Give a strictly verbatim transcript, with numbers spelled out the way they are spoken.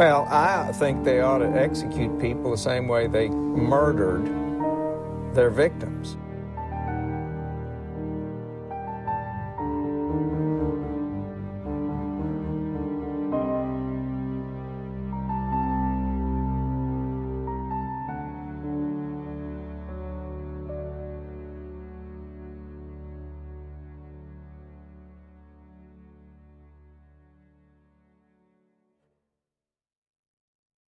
Well, I think they ought to execute people the same way they murdered their victims.